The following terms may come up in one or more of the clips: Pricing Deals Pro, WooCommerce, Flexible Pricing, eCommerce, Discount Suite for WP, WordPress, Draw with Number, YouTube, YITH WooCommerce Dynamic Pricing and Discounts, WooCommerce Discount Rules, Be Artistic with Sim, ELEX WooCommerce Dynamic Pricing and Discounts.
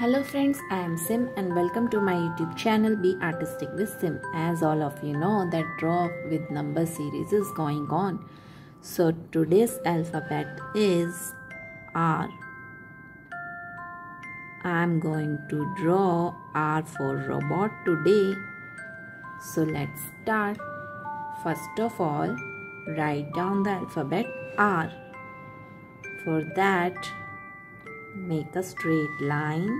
Hello friends, I am Sim and welcome to my YouTube channel Be Artistic with Sim. As all of you know that Draw with Number series is going on. So today's alphabet is R. I am going to draw R for robot today. So let's start. First of all, write down the alphabet R. For that, make a straight line.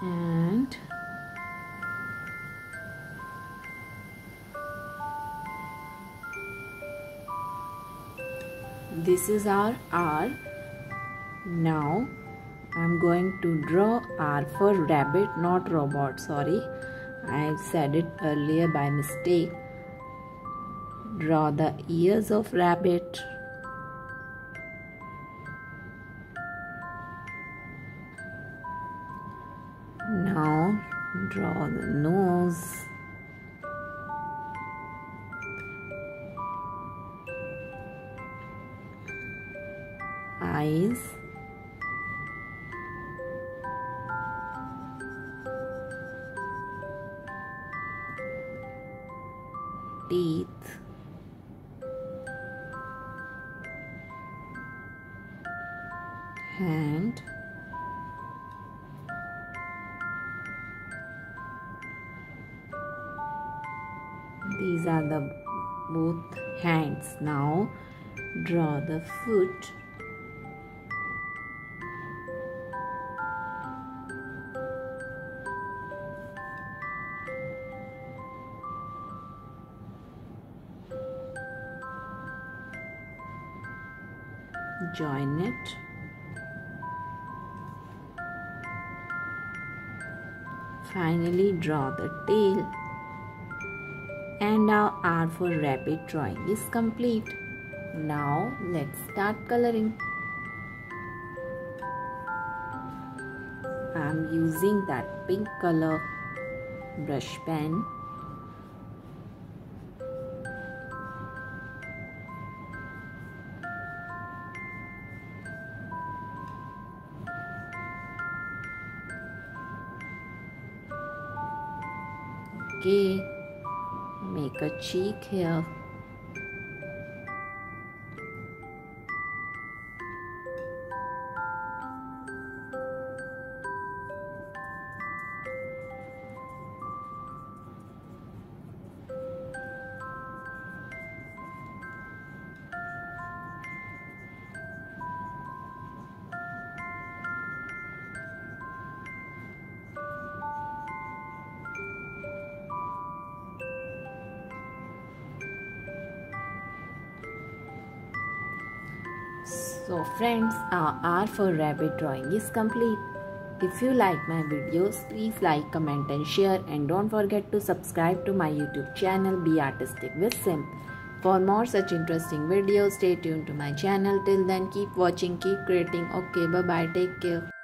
And this is our R. Now I'm going to draw R for rabbit, not robot. Sorry, I said it earlier by mistake. Draw the ears of rabbit. Now draw the nose. Eyes. Teeth, hand, these are the both hands. Now draw the foot, join it, finally draw the tail, and now R for rabbit drawing is complete. Now let's start coloring. I'm using that pink color brush pen. Okay, make a cheek here. So friends, our R for rabbit drawing is complete. If you like my videos, please like, comment and share, and don't forget to subscribe to my YouTube channel Be Artistic with Sim. For more such interesting videos, stay tuned to my channel. Till then, keep watching, keep creating. Okay, bye bye, take care.